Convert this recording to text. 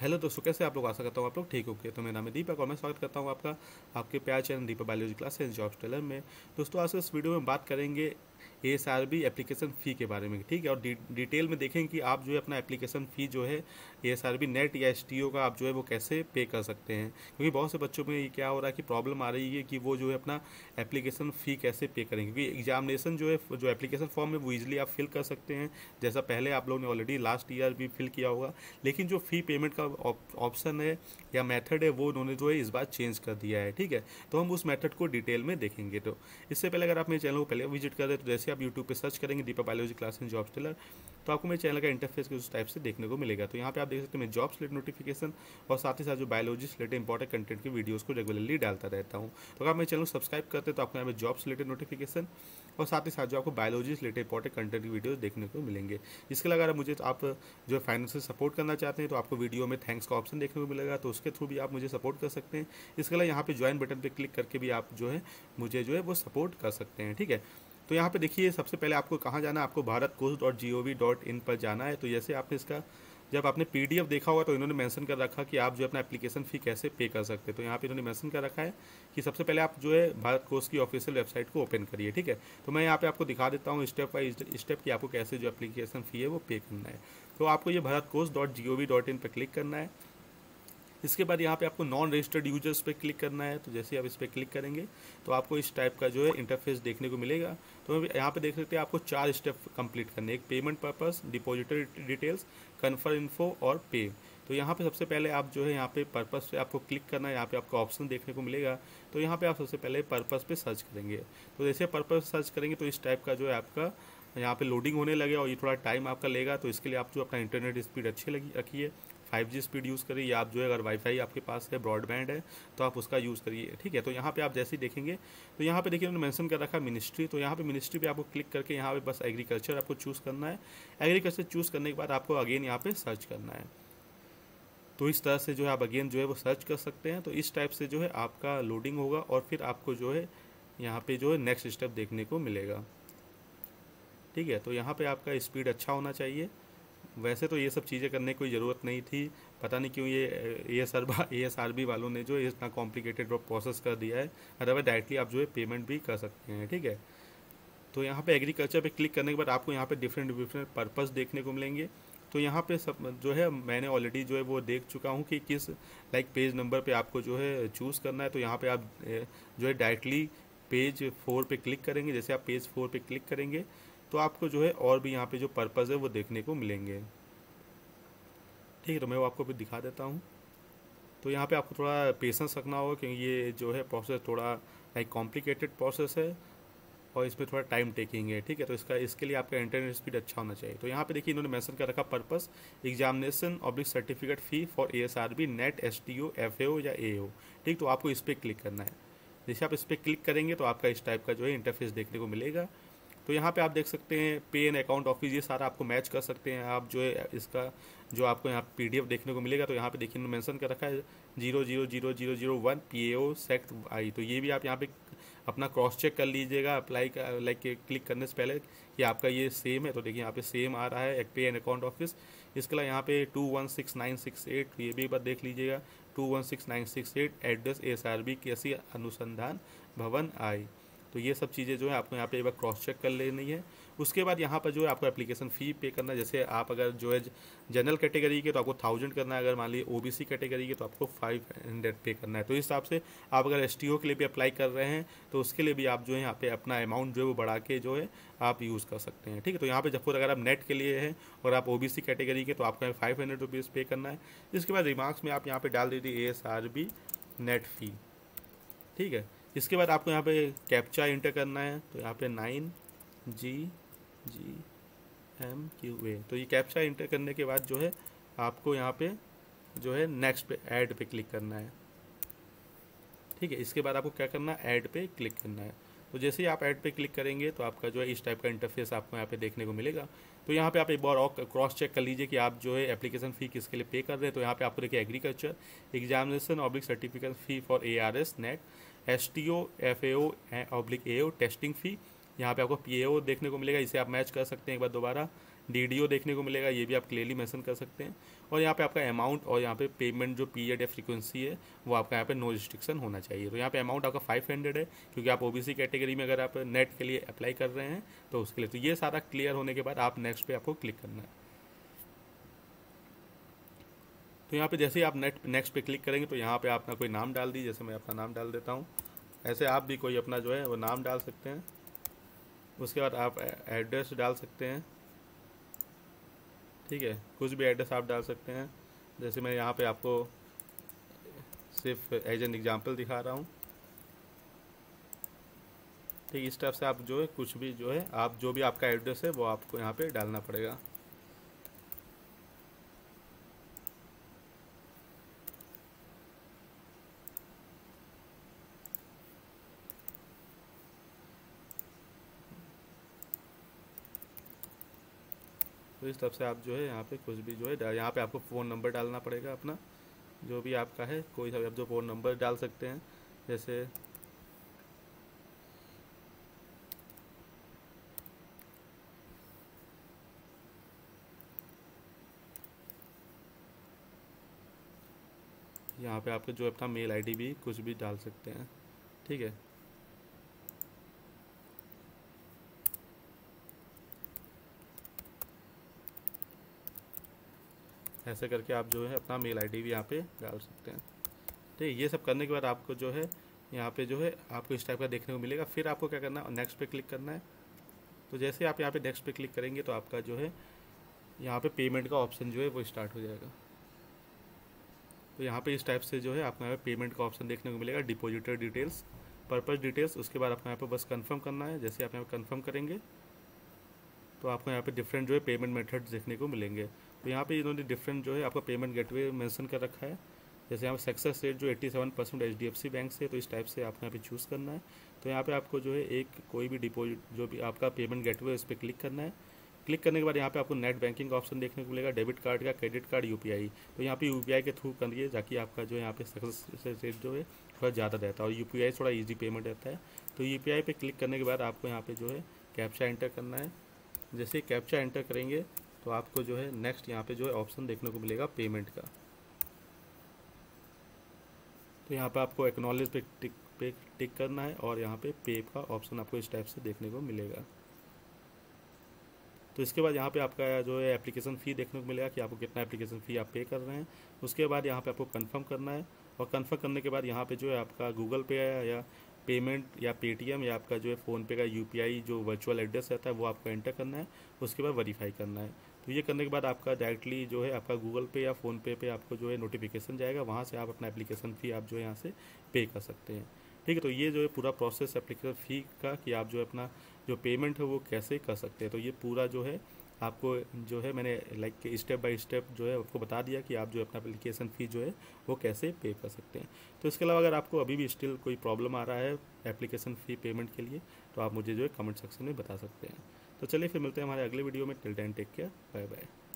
Hello दोस्तों, कैसे आप लोग? आशा करता हूँ आप लोग ठीक होंगे। तो मेरा नाम है दीपक और मैं स्वागत करता हूँ आपका आपके प्यार channel Deepak biology classes job stellar में। दोस्तों आज इस वीडियो में बात करेंगे एसआरबी एप्लीकेशन फ़ी के बारे में, ठीक है। और डिटेल में देखें कि आप जो है अपना एप्लीकेशन फ़ी जो है एसआरबी नेट या एसटीओ का आप जो है वो कैसे पे कर सकते हैं, क्योंकि बहुत से बच्चों में ये क्या हो रहा है कि प्रॉब्लम आ रही है कि वो जो है अपना एप्लीकेशन फ़ी कैसे पे करेंगे, क्योंकि एग्जामिनेशन जो है जो एप्लीकेशन फॉर्म है वो ईजिली आप फिल कर सकते हैं, जैसा पहले आप लोगों ने ऑलरेडी लास्ट ईयर भी फिल किया होगा। लेकिन जो फ़ी पेमेंट का ऑप्शन है या मेथड है वो उन्होंने जो है इस बार चेंज कर दिया है, ठीक है। तो हम उस मेथड को डिटेल में देखेंगे। तो इससे पहले अगर आप मेरे चैनल को पहले विजिट कर रहे हैं तो जैसे आप यूट्यूब पे सर्च करेंगे Deepak biology classes job stellar, तो आपको मेरे चैनल का इंटरफेस उस टाइप से देखने को मिलेगा। तो यहाँ पे आप देख सकते हैं मैं जॉब रिलेटेड नोटिफिकेशन और साथ ही साथ जो बायोलॉजी रिलेटेड इंपॉर्टेंट कंटेंट की वीडियोस को रेगुलरली डालता रहता हूँ। तो अगर आप मेरे चैनल को सब्सक्राइब करते हैं तो आपको यहाँ पे जॉब रिलेटेड नोटिफिकेशन और साथ ही साथ जो आपको बायोलॉजी रिलेटेड इंपॉर्टेंट कंटेंट की वीडियोस देखने को मिलेंगे। इसके अलावा मुझे आप जो फाइनेंशियल सपोर्ट करना चाहते हैं तो आपको वीडियो में थैंक्स का ऑप्शन देखने को मिलेगा, तो उसके थ्रू भी आप मुझे सपोर्ट कर सकते हैं। इसके अलावा यहाँ पे ज्वाइन बटन पर क्लिक करके भी आप जो है मुझे जो है वो सपोर्ट कर सकते हैं, ठीक है। तो यहाँ पे देखिए सबसे पहले आपको कहाँ जाना है, आपको bharatcourse.gov.in पर जाना है। तो जैसे आपने इसका जब आपने पीडीएफ देखा होगा तो इन्होंने मेंशन कर रखा कि आप जो अपना एप्लीकेशन फ़ी कैसे पे कर सकते हैं। तो यहाँ पे इन्होंने मेंशन कर रखा है कि सबसे पहले आप जो है भारत कोर्स की ऑफिशियल वेबसाइट को ओपन करिए, ठीक है। तो मैं यहाँ पे आपको दिखा देता हूँ स्टेप बाई स्टेप कि आपको कैसे जो एप्लीकेशन फ़ी है वो पे करना है। तो आपको ये bharatcourse.gov.in पर क्लिक करना है। इसके बाद यहाँ पे आपको नॉन रजिस्टर्ड यूजर्स पे क्लिक करना है। तो जैसे आप इस पर क्लिक करेंगे तो आपको इस टाइप का जो है इंटरफेस देखने को मिलेगा। तो यहाँ पे देख सकते हैं आपको 4 स्टेप कंप्लीट करने, एक payment purpose, depositor details, confirm info और पे। तो यहाँ पे सबसे पहले आप जो है यहाँ पे पर्पस पे आपको क्लिक करना है। यहाँ पे आपको ऑप्शन देखने को मिलेगा, तो यहाँ पे आप सबसे पहले पर्पस पे सर्च करेंगे। तो जैसे पर्पस सर्च करेंगे तो इस टाइप का जो है आपका यहाँ पे लोडिंग होने लगे और ये थोड़ा टाइम आपका लेगा। तो इसके लिए आप जो अपना इंटरनेट स्पीड अच्छी रखिए, 5G स्पीड यूज़ करिए, या आप जो है अगर वाईफाई आपके पास है, ब्रॉडबैंड है, तो आप उसका यूज़ करिए, ठीक है। तो यहाँ पे आप जैसे ही देखेंगे तो यहाँ पे देखिए उन्होंने मेंशन कर रखा मिनिस्ट्री। तो यहाँ पे मिनिस्ट्री पे आपको क्लिक करके यहाँ पे बस एग्रीकल्चर आपको चूज़ करना है। एग्रीकल्चर चूज़ करने के बाद आपको अगेन यहाँ पर सर्च करना है। तो इस तरह से जो है आप अगेन जो है वो सर्च कर सकते हैं। तो इस टाइप से जो है आपका लोडिंग होगा और फिर आपको जो है यहाँ पर जो है नेक्स्ट स्टेप देखने को मिलेगा, ठीक है। तो यहाँ पर आपका स्पीड अच्छा होना चाहिए। वैसे तो ये सब चीज़ें करने की कोई ज़रूरत नहीं थी, पता नहीं क्यों ये एसआरबी वालों ने जो इतना कॉम्प्लिकेटेड प्रोसेस कर दिया है। अदरवाइज डायरेक्टली आप जो है पेमेंट भी कर सकते हैं, ठीक है। तो यहाँ पे एग्रीकल्चर पे क्लिक करने के बाद आपको यहाँ पे डिफरेंट पर्पस देखने को मिलेंगे। तो यहाँ पे सब जो है मैंने ऑलरेडी जो है वो देख चुका हूँ कि किस पेज नंबर पर आपको जो है चूज़ करना है। तो यहाँ पर आप जो है डायरेक्टली पेज 4 पर क्लिक करेंगे। जैसे आप पेज 4 पर क्लिक करेंगे तो आपको जो है और भी यहाँ पे जो पर्पज़ है वो देखने को मिलेंगे, ठीक है। तो मैं वो आपको भी दिखा देता हूँ। तो यहाँ पे आपको थोड़ा पेशेंस रखना होगा क्योंकि ये जो है प्रोसेस थोड़ा कॉम्प्लिकेटेड प्रोसेस है और इसमें थोड़ा टाइम टेकिंग है, ठीक है। तो इसके लिए आपका इंटरनेट स्पीड अच्छा होना चाहिए। तो यहाँ पे देखिए इन्होंने मेंशन कर रखा purpose examination oblique certificate fee for SRB net STO FAO या एओ, ठीक। तो आपको इस पर क्लिक करना है। जैसे आप इस पर क्लिक करेंगे तो आपका इस टाइप का जो है इंटरफेस देखने को मिलेगा। तो यहाँ पे आप देख सकते हैं पे एंड अकाउंट ऑफिस, ये सारा आपको मैच कर सकते हैं। आप जो है इसका जो आपको यहाँ पीडीएफ देखने को मिलेगा तो यहाँ पे देखिए मेंशन कर रखा है 000001 पीएओ सेक्ट आई। तो ये भी आप यहाँ पे अपना क्रॉस चेक कर लीजिएगा अप्लाई का क्लिक करने से पहले कि आपका ये सेम है। तो देखिए यहाँ पे सेम आ रहा है पे एंड अकाउंट ऑफिस। इसके अलावा यहाँ पे 216968 ये भी एक बार देख लीजिएगा 216968 एड्रेस एसआरबी कृषि अनुसंधान भवन आई। तो ये सब चीज़ें जो है आपको यहाँ पे एक बार क्रॉस चेक कर लेनी है। उसके बाद यहाँ पर जो है आपको एप्लीकेशन फ़ी पे करना है। जैसे आप अगर जो है जनरल कैटेगरी के तो आपको 1000 करना है, अगर मान लीजिए ओबीसी कैटेगरी के तो आपको 500 पे करना है। तो इस हिसाब से आप अगर एसटीओ के लिए भी अप्लाई कर रहे हैं तो उसके लिए भी आप जो है यहाँ पे अपना अमाउंट जो है वो बढ़ा के जो है आप यूज़ कर सकते हैं, ठीक है। तो यहाँ पर जब अगर आप नेट के लिए हैं और आप ओबीसी कैटेगरी के तो आपको यहाँ 500 रुपीज़ पे करना है। इसके बाद रिमार्क्स में आप यहाँ पर डाल दीजिए एसआरबी नेट फ़ी, ठीक है। इसके बाद आपको यहाँ पे कैप्चा इंटर करना है। तो यहाँ पे 9GGMQA, तो ये कैप्चा इंटर करने के बाद जो है आपको यहाँ पे जो है नेक्स्ट पे ऐड पे क्लिक करना है, ठीक है। इसके बाद आपको क्या करना है, ऐड पे क्लिक करना है। तो जैसे ही आप ऐड पे क्लिक करेंगे तो आपका जो है इस टाइप का इंटरफेस आपको यहाँ पे देखने को मिलेगा। तो यहाँ पे आप एक बार और क्रॉस चेक कर लीजिए कि आप जो है एप्लीकेशन फ़ी किसके लिए पे कर रहे हैं। तो यहाँ पे आपको देखिए agriculture examination oblique certificate fee for ARS net STO FAO oblique AO testing fee. यहाँ पे आपको पीएओ देखने को मिलेगा, इसे आप मैच कर सकते हैं एक बार दोबारा DDO देखने को मिलेगा, ये भी आप क्लियरली मेंशन कर सकते हैं। और यहाँ पे आपका अमाउंट और यहाँ पे पेमेंट जो पीरियड या फ्रीक्वेंसी है वो आपका यहाँ पे नो रिस्ट्रिक्शन होना चाहिए। तो यहाँ पे अमाउंट आपका 500 है, क्योंकि आप OBC कैटेगरी में अगर आप नेट के लिए अप्लाई कर रहे हैं तो उसके लिए। तो ये सारा क्लियर होने के बाद आप नेक्स्ट पे आपको क्लिक करना है। तो यहाँ पे जैसे ही आप नेक्स्ट पे क्लिक करेंगे तो यहाँ पे आपका कोई नाम डाल दी, जैसे मैं अपना नाम डाल देता हूँ, ऐसे आप भी कोई अपना जो है वो नाम डाल सकते हैं। उसके बाद आप एड्रेस डाल सकते हैं, ठीक है, कुछ भी एड्रेस आप डाल सकते हैं। जैसे मैं यहाँ पे आपको सिर्फ एज एन एग्जाम्पल दिखा रहा हूँ, ठीक, इस टाइप से आप जो है कुछ भी जो है आप जो भी आपका एड्रेस है वो आपको यहाँ पे डालना पड़ेगा। तो इस तरफ से आप जो है यहाँ पे कुछ भी जो है यहाँ पे आपको फ़ोन नंबर डालना पड़ेगा अपना, जो भी आपका है कोई सा आप जो फ़ोन नंबर डाल सकते हैं। जैसे यहाँ पे आपके जो अपना मेल आईडी भी कुछ भी डाल सकते हैं, ठीक है। ऐसे करके आप जो है अपना मेल आईडी भी यहाँ पे डाल सकते हैं, ठीक है। ये सब करने के बाद आपको जो है यहाँ पे जो है आपको इस टाइप का देखने को मिलेगा। फिर आपको क्या करना है, नेक्स्ट पे क्लिक करना है। तो जैसे आप यहाँ पे नेक्स्ट पे क्लिक करेंगे तो आपका जो है यहाँ पे पेमेंट का ऑप्शन जो है वो स्टार्ट हो जाएगा। तो यहाँ पर इस टाइप से जो है आपको यहाँ पर पेमेंट का ऑप्शन देखने को मिलेगा, डिपोजिटर डिटेल्स, पर्पज़ डिटेल्स। उसके बाद आपको यहाँ पर बस कन्फर्म करना है। जैसे आप यहाँ पर कन्फर्म करेंगे तो आपको यहाँ पे डिफरेंट जो है पेमेंट मेथड्स देखने को मिलेंगे। तो यहाँ पे इन्होंने डिफरेंट जो है आपका पेमेंट गेटवे मेंशन कर रखा है। जैसे यहाँ पे सक्सेस रेट जो 87% HDFC बैंक से, तो इस टाइप से आपको यहाँ पे चूज़ करना है। तो यहाँ पे आपको जो है एक कोई भी डिपोजिट जो भी आपका पेमेंट गेटवे उस पर क्लिक करना है। क्लिक करने के बाद यहाँ पे आपको नेट बैंकिंग ऑप्शन देखने को मिलेगा, डेबिट कार्ड का, क्रेडिट कार्ड, UPI। तो यहाँ पे UPI के थ्रू करिए, ताकि आपका जो है यहाँ पे सक्सेस रेट जो है थोड़ा ज़्यादा रहता है और UPI थोड़ा ईजी पेमेंट रहता है। तो UPI पे क्लिक करने के बाद आपको यहाँ पे जो है कैप्चा एंटर करना है। जैसे कैप्चा एंटर करेंगे तो आपको जो है नेक्स्ट यहाँ पे जो है ऑप्शन देखने को मिलेगा पेमेंट का। तो यहाँ पे आपको एक्नॉलेज पे टिक करना है और यहाँ पे पे का ऑप्शन आपको इस टाइप से देखने को मिलेगा। तो इसके बाद यहाँ पे आपका जो है एप्लीकेशन फ़ी देखने को मिलेगा कि आपको कितना एप्लीकेशन फ़ी आप पे कर रहे हैं। उसके बाद यहाँ पे आपको कन्फर्म करना है और कन्फर्म करने के बाद यहाँ पे जो है आपका गूगल पे या पेमेंट या पेटीएम या आपका जो है फ़ोनपे का UPI जो वर्चुअल एड्रेस रहता है वो आपको एंटर करना है। उसके बाद वेरीफाई करना है। तो ये करने के बाद आपका डायरेक्टली जो है आपका गूगल पे या फ़ोनपे पे आपको जो है नोटिफिकेशन जाएगा, वहाँ से आप अपना एप्लीकेशन फ़ी आप जो है यहाँ से पे कर सकते हैं, ठीक है। तो ये जो है पूरा प्रोसेस एप्लीकेशन फ़ी का कि आप जो अपना जो पेमेंट है वो कैसे कर सकते हैं। तो ये पूरा जो है आपको जो है मैंने लाइक स्टेप बाय स्टेप जो है आपको बता दिया कि आप जो अपना एप्लीकेशन फ़ी जो है वो कैसे पे कर सकते हैं। तो इसके अलावा अगर आपको अभी भी स्टिल कोई प्रॉब्लम आ रहा है एप्लीकेशन फ़ी पेमेंट के लिए तो आप मुझे जो है कमेंट सेक्शन में बता सकते हैं। तो चलिए फिर मिलते हैं हमारे अगले वीडियो में। Till then take care, bye bye.